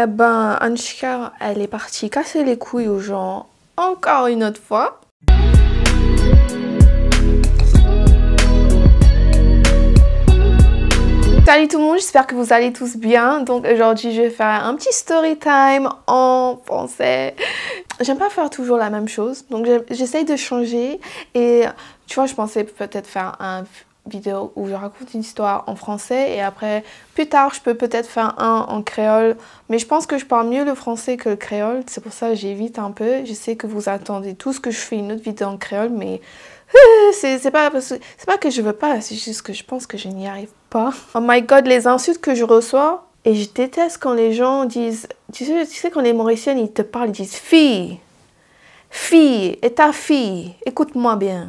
Eh ben, Anshika, elle est partie casser les couilles aux gens encore une autre fois. Salut tout le monde, j'espère que vous allez tous bien. Donc aujourd'hui, je vais faire un petit story time en français. J'aime pas faire toujours la même chose, donc j'essaye de changer. Et tu vois, je pensais peut-être faire un vidéo où je raconte une histoire en français et après, plus tard, je peux peut-être faire un en créole. Mais je pense que je parle mieux le français que le créole, c'est pour ça que j'évite un peu. Je sais que vous attendez tous que je fais une autre vidéo en créole, mais c'est pas que je veux pas, c'est juste que je pense que je n'y arrive pas. Oh my god, les insultes que je reçois. Et je déteste quand les gens disent, tu sais quand les Mauriciennes, ils te parlent, ils disent fille, et ta fille, écoute-moi bien.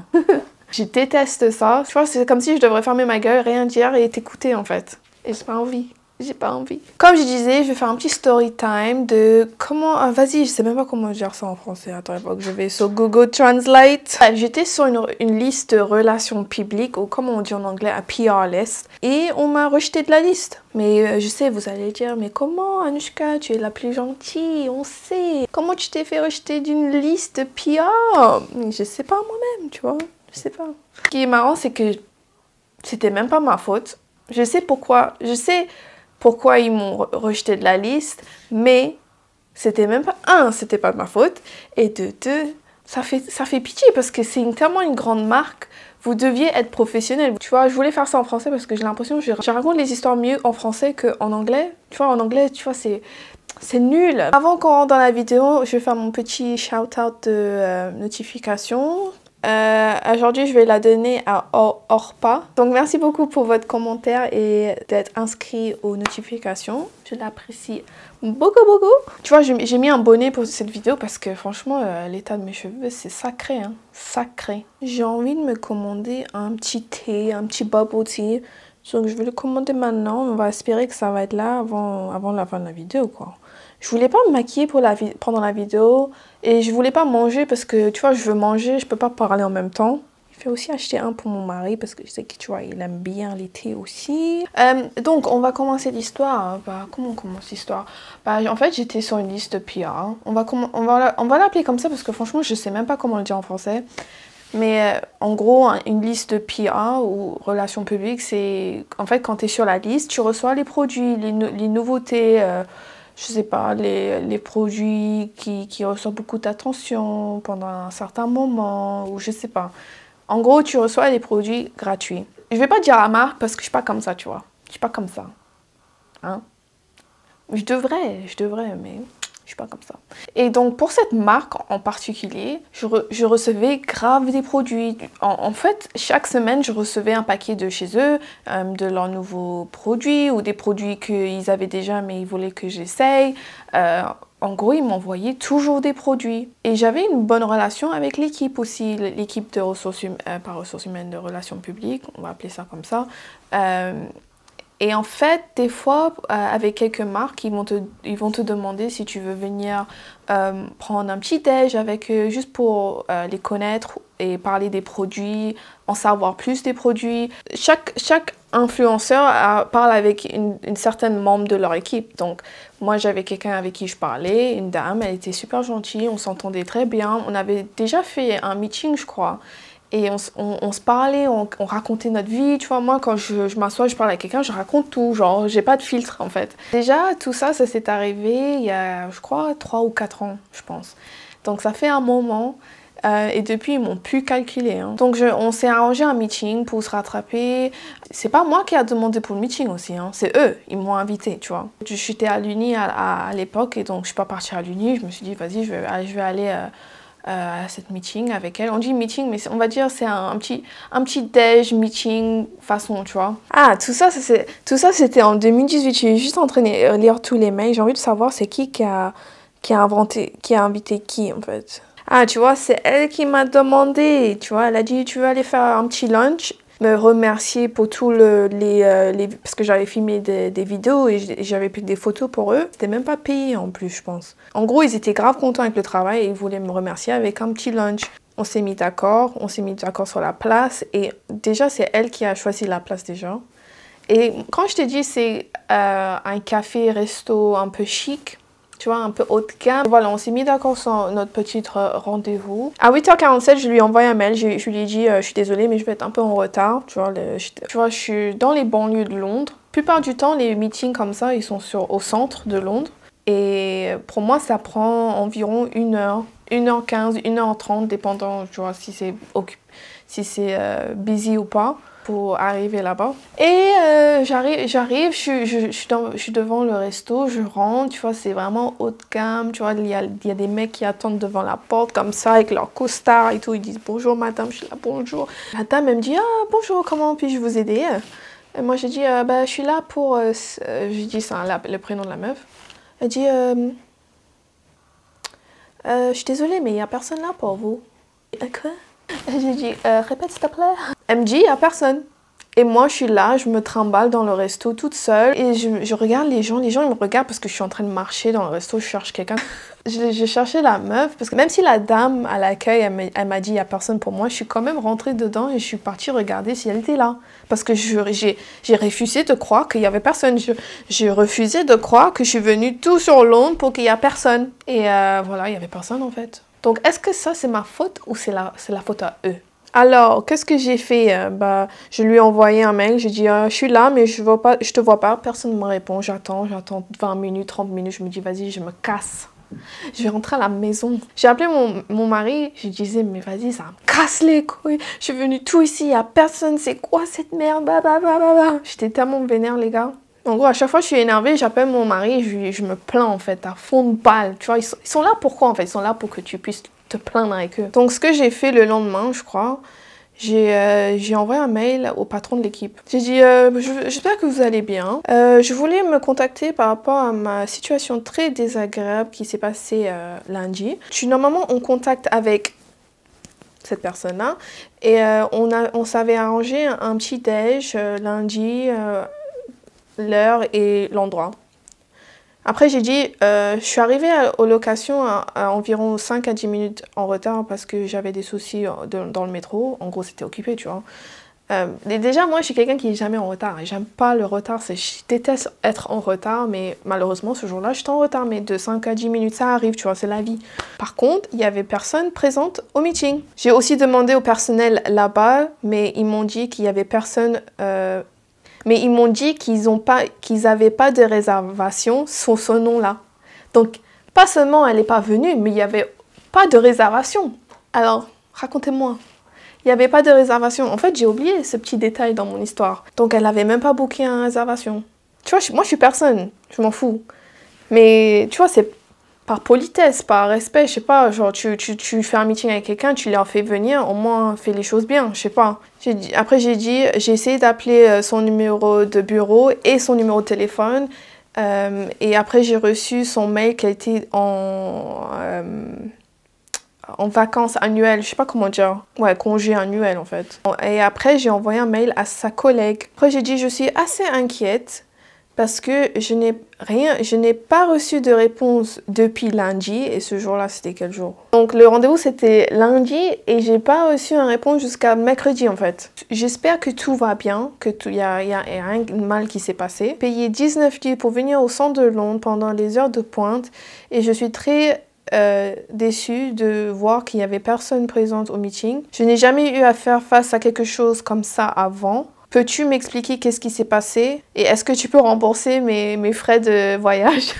Je déteste ça. Tu vois, c'est comme si je devrais fermer ma gueule, rien dire et t'écouter en fait. Et j'ai pas envie. J'ai pas envie. Comme je disais, je vais faire un petit story time de comment... Ah, vas-y, je sais même pas comment dire ça en français. Attends, il faut que je vais sur Google Translate. J'étais sur une liste de relations publiques, ou comme on dit en anglais, un PR list. Et on m'a rejeté de la liste. Mais je sais, vous allez dire, mais comment, Anushka, tu es la plus gentille, on sait. Comment tu t'es fait rejeter d'une liste PR? Je sais pas moi-même, tu vois. Je sais pas. Ce qui est marrant, c'est que c'était même pas ma faute. Je sais pourquoi ils m'ont rejeté de la liste, mais c'était même pas... Un, c'était pas de ma faute, et de deux, ça fait pitié parce que c'est tellement une grande marque, vous deviez être professionnel. Tu vois, je voulais faire ça en français parce que j'ai l'impression que je raconte les histoires mieux en français qu'en anglais. Tu vois, en anglais, tu vois, c'est nul. Avant qu'on rentre dans la vidéo, je vais faire mon petit shout-out de notification. Aujourd'hui, je vais la donner à Orpa. Donc, merci beaucoup pour votre commentaire et d'être inscrit aux notifications. Je l'apprécie beaucoup. Tu vois, j'ai mis un bonnet pour cette vidéo parce que franchement, l'état de mes cheveux, c'est sacré, hein. Sacré. J'ai envie de me commander un petit thé, un petit bubble tea. Donc, je vais le commander maintenant. On va espérer que ça va être là avant la fin de la vidéo, quoi. Je voulais pas me maquiller pendant la vidéo et je voulais pas manger parce que tu vois je veux manger, je peux pas parler en même temps. Je vais aussi acheter un pour mon mari parce que je sais que tu vois il aime bien l'été aussi. Donc on va commencer l'histoire. Bah, comment on commence l'histoire? Bah, en fait j'étais sur une liste PR. On va l'appeler comme ça parce que franchement je sais même pas comment le dire en français. Mais en gros, une liste de PR ou relations publiques, c'est en fait quand tu es sur la liste, tu reçois les produits, les nouveautés. Je sais pas, les produits qui reçoivent beaucoup d'attention pendant un certain moment, ou je sais pas. En gros, tu reçois des produits gratuits. Je vais pas dire la marque parce que je suis pas comme ça, tu vois. Je suis pas comme ça. Hein? Je devrais, mais je suis pas comme ça. Et donc, pour cette marque en particulier, je recevais grave des produits. En fait, chaque semaine, je recevais un paquet de chez eux, de leurs nouveaux produits ou des produits qu'ils avaient déjà mais ils voulaient que j'essaye. En gros, ils m'envoyaient toujours des produits. Et j'avais une bonne relation avec l'équipe aussi, l'équipe de ressources humaines, pas ressources humaines, de relations publiques, on va appeler ça comme ça. Et en fait, des fois, avec quelques marques, ils vont te demander si tu veux venir prendre un petit déj avec eux, juste pour les connaître et parler des produits, en savoir plus des produits. Chaque influenceur parle avec une certaine membre de leur équipe. Donc, moi, j'avais quelqu'un avec qui je parlais, une dame, elle était super gentille, on s'entendait très bien. On avait déjà fait un meeting, je crois. Et on se parlait, on racontait notre vie, tu vois, moi quand je m'assois, je parle à quelqu'un, je raconte tout, genre j'ai pas de filtre en fait. Déjà tout ça s'est arrivé il y a je crois 3 ou 4 ans je pense, donc ça fait un moment et depuis ils m'ont pu calculer. Hein. Donc on s'est arrangé un meeting pour se rattraper, c'est pas moi qui a demandé pour le meeting aussi, hein. C'est eux, ils m'ont invité tu vois. J'étais à l'Uni à l'époque et donc je suis pas partie à l'Uni, je me suis dit vas-y je vais aller... à cette meeting avec elle. On dit meeting, mais on va dire c'est un petit déj meeting façon, tu vois. Ah, tout ça c'était en 2018. J'ai juste en train de lire tous les mails. J'ai envie de savoir c'est qui a invité qui en fait. Ah, tu vois, c'est elle qui m'a demandé. Tu vois, elle a dit tu veux aller faire un petit lunch, me remercier pour tout les parce que j'avais filmé des vidéos et j'avais pris des photos pour eux. C'était même pas payé en plus, je pense. En gros, ils étaient grave contents avec le travail et ils voulaient me remercier avec un petit lunch. On s'est mis d'accord sur la place et déjà, c'est elle qui a choisi la place déjà. Et quand je te dis c'est un café-resto un peu chic, tu vois, un peu haut de gamme. Voilà, on s'est mis d'accord sur notre petit rendez-vous. À 8h47, je lui ai envoyé un mail. Je lui ai dit, je suis désolée, mais je vais être un peu en retard. Tu vois, je suis dans les banlieues de Londres. La plupart du temps, les meetings comme ça, ils sont au centre de Londres. Et pour moi, ça prend environ 1 heure, 1h15, 1h30, dépendant, tu vois, si c'est busy ou pas, pour arriver là-bas. Et j'arrive, je suis devant le resto, je rentre, tu vois, c'est vraiment haut de gamme, tu vois, il y a des mecs qui attendent devant la porte, comme ça, avec leur costard et tout, ils disent « Bonjour madame », je suis là « Bonjour ». La dame, elle me dit « Ah, bonjour, comment puis-je vous aider ?» Et moi, j'ai dit « je suis là pour… » J'ai dit, c'est le prénom de la meuf. Elle dit « je suis désolée, mais il n'y a personne là pour vous. » Quoi? J'ai dit « répète s'il te plaît. » Elle me dit « il n'y a personne. » Et moi, je suis là, je me trimballe dans le resto toute seule. Et je regarde les gens ils me regardent parce que je suis en train de marcher dans le resto, je cherche quelqu'un. J'ai cherché la meuf parce que même si la dame à l'accueil, elle m'a dit « il n'y a personne pour moi », je suis quand même rentrée dedans et je suis partie regarder si elle était là. Parce que j'ai refusé de croire qu'il n'y avait personne. J'ai refusé de croire que je suis venue tout sur Londres pour qu'il n'y a personne. Et voilà, il n'y avait personne en fait. Donc, est-ce que ça, c'est ma faute ou c'est la faute à eux? Alors, qu'est-ce que j'ai fait? Je lui ai envoyé un mail, j'ai dit « je suis là, mais je ne te vois pas, personne ne me répond, j'attends 20 minutes, 30 minutes, je me dis « vas-y, je me casse ». Je vais rentrer à la maison. J'ai appelé mon mari, je disais, mais vas-y, ça me casse les couilles. Je suis venue tout ici, il n'y a personne, c'est quoi cette merde? J'étais tellement vénère, les gars. En gros, à chaque fois que je suis énervée, j'appelle mon mari, je me plains en fait, à fond de balle. Tu vois, ils sont là pour quoi en fait? Ils sont là pour que tu puisses te plaindre avec eux. Donc, ce que j'ai fait le lendemain, je crois, j'ai envoyé un mail au patron de l'équipe. J'ai dit « j'espère que vous allez bien. Je voulais me contacter par rapport à ma situation très désagréable qui s'est passée lundi. Je suis normalement en contact avec cette personne-là et on s'avait arrangé un petit déj lundi, l'heure et l'endroit. Après, j'ai dit, je suis arrivée aux locations à environ 5 à 10 minutes en retard parce que j'avais des soucis dans le métro. En gros, c'était occupé, tu vois. Et déjà, moi, je suis quelqu'un qui n'est jamais en retard. J'aime pas le retard. Je déteste être en retard, mais malheureusement, ce jour-là, j'étais en retard. Mais de 5 à 10 minutes, ça arrive, tu vois, c'est la vie. Par contre, il n'y avait personne présente au meeting. J'ai aussi demandé au personnel là-bas, mais ils m'ont dit qu'il n'y avait personne... mais ils m'ont dit qu'ils n'avaient pas de réservation sous ce nom-là. Donc, pas seulement elle n'est pas venue, mais il n'y avait pas de réservation. Alors, racontez-moi. Il n'y avait pas de réservation. En fait, j'ai oublié ce petit détail dans mon histoire. Donc, elle n'avait même pas booké une réservation. Tu vois, moi, je suis personne. Je m'en fous. Mais, tu vois, c'est par politesse, par respect, je sais pas. Genre, tu fais un meeting avec quelqu'un, tu leur fais venir, au moins, fais les choses bien, je sais pas. Après, j'ai essayé d'appeler son numéro de bureau et son numéro de téléphone. Et après, j'ai reçu son mail qu'elle était en vacances annuelles. Je sais pas comment dire. Ouais, congé annuel, en fait. Et après, j'ai envoyé un mail à sa collègue. Après, j'ai dit, je suis assez inquiète parce que je n'ai pas reçu de réponse depuis lundi. Et ce jour-là, c'était quel jour? Donc, le rendez-vous, c'était lundi et j'ai pas reçu une réponse jusqu'à mercredi, en fait. J'espère que tout va bien, que il y a rien de mal qui s'est passé. Payé 19 € pour venir au centre de Londres pendant les heures de pointe et je suis très déçue de voir qu'il n'y avait personne présente au meeting. Je n'ai jamais eu à faire face à quelque chose comme ça avant. Peux-tu m'expliquer qu'est-ce qui s'est passé? Et est-ce que tu peux rembourser mes frais de voyage?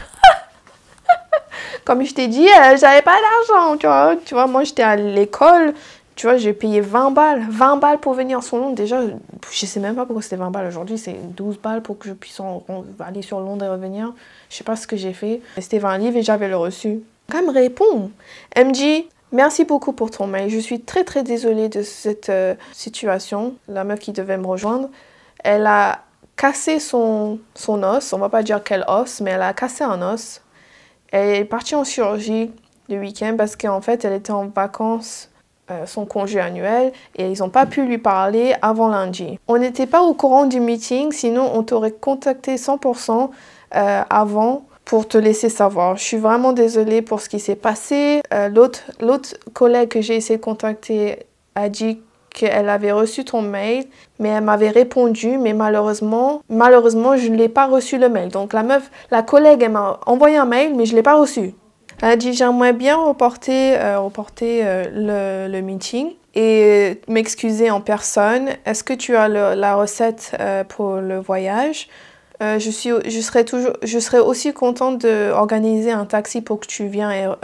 Comme je t'ai dit, j'avais pas d'argent, tu vois. Tu vois, moi, j'étais à l'école. Tu vois, j'ai payé 20 balles. 20 balles pour venir sur Londres. Déjà, je sais même pas pourquoi c'était 20 balles aujourd'hui. C'est 12 balles pour que je puisse aller sur Londres et revenir. Je sais pas ce que j'ai fait. C'était 20 livres et j'avais le reçu. Elle me répond. Elle me dit... Merci beaucoup pour ton mail. Je suis très très désolée de cette situation. La meuf qui devait me rejoindre, elle a cassé son os. On va pas dire quel os, mais elle a cassé un os. Elle est partie en chirurgie le week-end parce qu'en fait, elle était en vacances, son congé annuel, et ils n'ont pas pu lui parler avant lundi. On n'était pas au courant du meeting, sinon on t'aurait contacté 100% avant. Pour te laisser savoir. Je suis vraiment désolée pour ce qui s'est passé. L'autre collègue que j'ai essayé de contacter a dit qu'elle avait reçu ton mail, mais elle m'avait répondu, mais malheureusement, je ne l'ai pas reçu le mail. Donc la meuf, la collègue, elle m'a envoyé un mail, mais je ne l'ai pas reçu. Elle a dit, j'aimerais bien reporter le meeting et m'excuser en personne. Est-ce que tu as la recette pour le voyage ? Je serais aussi contente d'organiser un taxi pour que tu viennes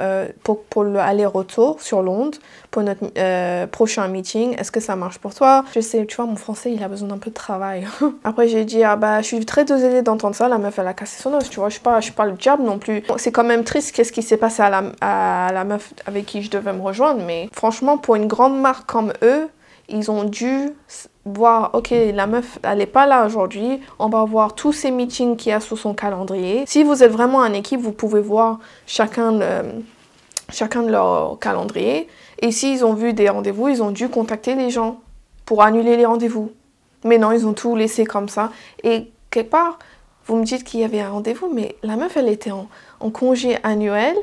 pour l'aller-retour sur Londres pour notre prochain meeting. Est-ce que ça marche pour toi? Je sais, tu vois, mon français, il a besoin d'un peu de travail. Après, j'ai dit, ah bah, je suis très désolée d'entendre ça. La meuf, elle a cassé son os, tu vois. Je suis pas le diable non plus. C'est quand même triste qu'est-ce qui s'est passé à la meuf avec qui je devais me rejoindre. Mais franchement, pour une grande marque comme eux, ils ont dû voir, ok, la meuf, elle n'est pas là aujourd'hui. On va voir tous ces meetings qu'il y a sous son calendrier. Si vous êtes vraiment en équipe, vous pouvez voir chacun de leur calendrier. Et s'ils ont vu des rendez-vous, ils ont dû contacter les gens pour annuler les rendez-vous. Mais non, ils ont tout laissé comme ça. Et quelque part, vous me dites qu'il y avait un rendez-vous, mais la meuf, elle était en congé annuel.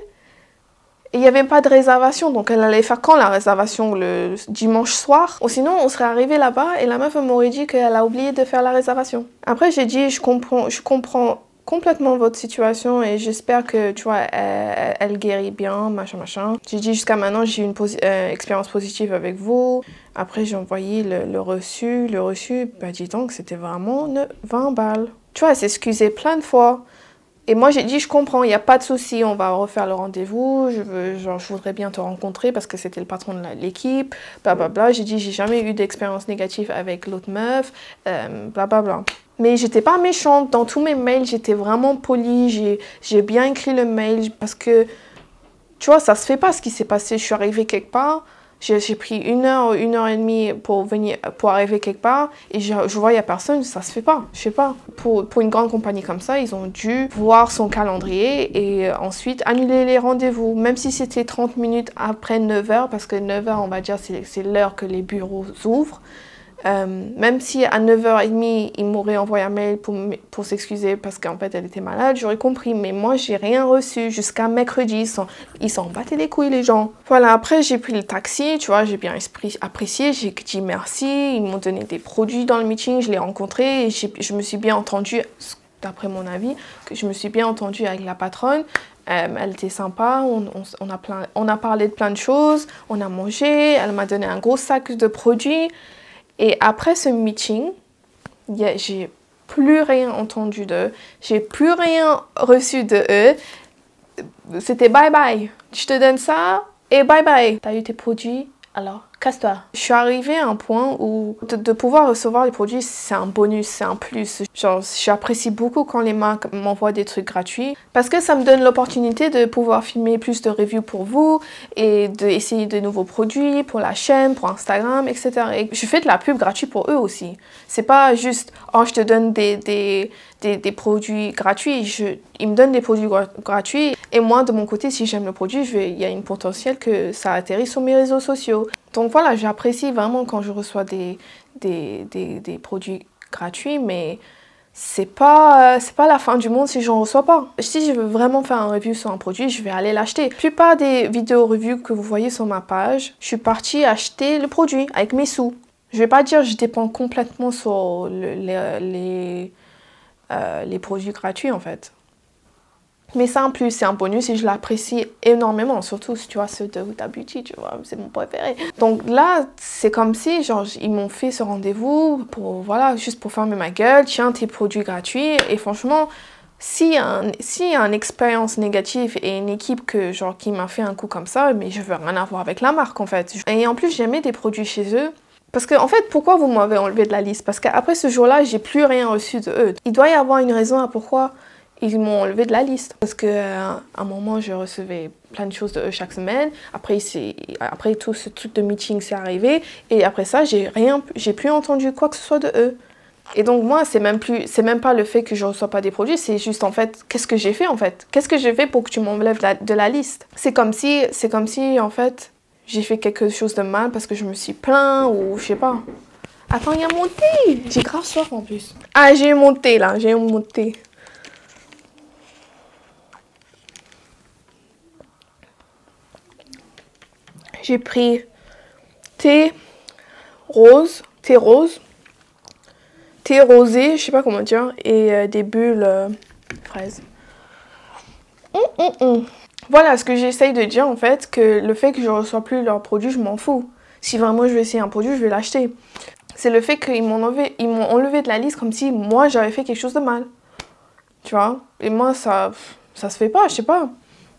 Il n'y avait pas de réservation, donc elle allait faire quand la réservation? Le dimanche soir? Ou sinon, on serait arrivé là-bas et la meuf m'aurait dit qu'elle a oublié de faire la réservation. Après, j'ai dit, je comprends complètement votre situation et j'espère que, tu vois, elle guérit bien, machin, machin. J'ai dit, jusqu'à maintenant, j'ai eu une expérience positive avec vous. Après, j'ai envoyé le reçu. Bah, dis donc, c'était vraiment 20 balles. Tu vois, elle s'excusait plein de fois. Et moi, j'ai dit, je comprends, il n'y a pas de souci, on va refaire le rendez-vous, je voudrais bien te rencontrer parce que c'était le patron de l'équipe, blablabla. J'ai dit, j'ai jamais eu d'expérience négative avec l'autre meuf, blablabla. Mais j'étais pas méchante, dans tous mes mails, j'étais vraiment polie, j'ai bien écrit le mail parce que, tu vois, ça se fait pas ce qui s'est passé. Je suis arrivée quelque part, j'ai pris 1 heure ou 1 heure et demie pour arriver quelque part et je vois il n'y a personne, ça se fait pas, je sais pas. Pour une grande compagnie comme ça, ils ont dû voir son calendrier et ensuite annuler les rendez-vous, même si c'était 30 minutes après 9 h, parce que 9 h, on va dire, c'est l'heure que les bureaux ouvrent. Même si à 9 h 30, ils m'auraient envoyé un mail pour s'excuser parce qu'en fait, elle était malade, j'aurais compris. Mais moi, j'ai rien reçu jusqu'à mercredi. Ils s'en battaient les couilles, les gens. Voilà, après, j'ai pris le taxi, tu vois, j'ai bien apprécié. J'ai dit merci, ils m'ont donné des produits dans le meeting, je l'ai rencontré. Et je me suis bien entendue, d'après mon avis, que je me suis bien entendue avec la patronne. Elle était sympa, on a parlé de plein de choses, on a mangé, elle m'a donné un gros sac de produits. Et après ce meeting, j'ai plus rien entendu d'eux, j'ai plus rien reçu de eux. C'était bye bye. Je te donne ça et bye bye. T'as eu tes produits, alors casse-toi. Je suis arrivée à un point où de pouvoir recevoir les produits, c'est un bonus, c'est un plus. Genre, j'apprécie beaucoup quand les marques m'envoient des trucs gratuits parce que ça me donne l'opportunité de pouvoir filmer plus de reviews pour vous et d'essayer de nouveaux produits pour la chaîne, pour Instagram, etc. Et je fais de la pub gratuite pour eux aussi. C'est pas juste, oh, je te donne des produits gratuits. Ils me donnent des produits gratuits et moi, de mon côté, si j'aime le produit, il y a une potentielle que ça atterrit sur mes réseaux sociaux. Donc voilà, j'apprécie vraiment quand je reçois des produits gratuits, mais c'est pas la fin du monde si j'en reçois pas. Si je veux vraiment faire un review sur un produit, je vais aller l'acheter. La plupart des vidéos reviews que vous voyez sur ma page, je suis partie acheter le produit avec mes sous. Je vais pas dire que je dépends complètement sur les produits gratuits en fait. Mais ça en plus, c'est un bonus et je l'apprécie énormément, surtout, tu vois, ceux de WTA Beauty, tu vois, c'est mon préféré. Donc là, c'est comme si, genre, ils m'ont fait ce rendez-vous pour, voilà, juste pour fermer ma gueule, tiens, tes produits gratuits. Et franchement, si une expérience négative et une équipe qui m'a fait un coup comme ça, mais je veux rien avoir avec la marque, en fait. Et en plus, j'aimais des produits chez eux. Parce que, en fait, pourquoi vous m'avez enlevé de la liste? Parce qu'après ce jour-là, j'ai plus rien reçu de eux. Il doit y avoir une raison à pourquoi ils m'ont enlevé de la liste. Parce qu'à un moment, je recevais plein de choses de eux chaque semaine. Après tout ce truc de meeting, c'est arrivé. Et après ça, j'ai plus entendu quoi que ce soit de eux. Et donc moi, c'est même pas le fait que je reçois pas des produits, c'est juste en fait, qu'est-ce que j'ai fait en fait? Qu'est-ce que j'ai fait pour que tu m'enlèves de la liste? C'est comme si en fait, j'ai fait quelque chose de mal parce que je me suis plaint ou je sais pas. Attends, il y a mon thé! J'ai grave soif en plus. Ah, j'ai eu mon thé là, j'ai eu mon thé. J'ai pris thé, rose, thé rose, thé rosé, je sais pas comment dire, et des bulles fraises. Voilà ce que j'essaye de dire en fait, que le fait que je reçois plus leurs produits, je m'en fous. Si vraiment je veux essayer un produit, je vais l'acheter. C'est le fait qu'ils m'ont enlevé de la liste comme si moi j'avais fait quelque chose de mal. Tu vois? Et moi ça se fait pas, je sais pas.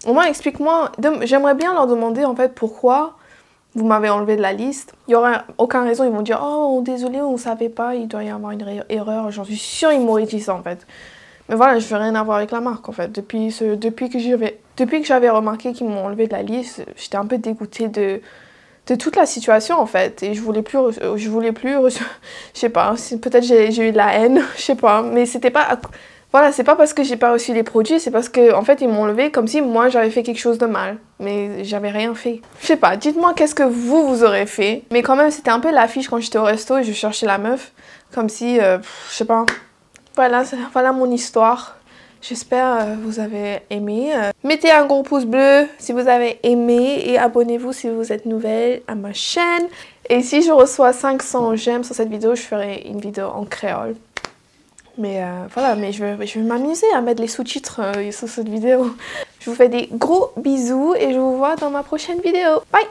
Au moins explique-moi, j'aimerais bien leur demander en fait pourquoi vous m'avez enlevé de la liste. Il n'y aura aucune raison, ils vont dire oh désolé, on ne savait pas, il doit y avoir une erreur, j'en suis sûre, ils m'auraient dit ça en fait. Mais voilà, je veux rien avoir avec la marque en fait. Depuis que j'avais remarqué qu'ils m'ont enlevé de la liste, j'étais un peu dégoûtée de toute la situation en fait, et je voulais plus je sais pas, peut-être j'ai eu de la haine, je sais pas, mais c'était pas, voilà, c'est pas parce que j'ai pas reçu les produits, c'est parce que en fait ils m'ont enlevé comme si moi j'avais fait quelque chose de mal, mais j'avais rien fait. Je sais pas, dites-moi qu'est-ce que vous aurez fait, mais quand même c'était un peu l'affiche quand j'étais au resto et je cherchais la meuf comme si je sais pas. Voilà mon histoire. J'espère que vous avez aimé. Mettez un gros pouce bleu si vous avez aimé et abonnez-vous si vous êtes nouvelle à ma chaîne. Et si je reçois 500 j'aime sur cette vidéo, je ferai une vidéo en créole. Mais voilà, mais je vais m'amuser à mettre les sous-titres sur cette vidéo. Je vous fais des gros bisous et je vous vois dans ma prochaine vidéo. Bye!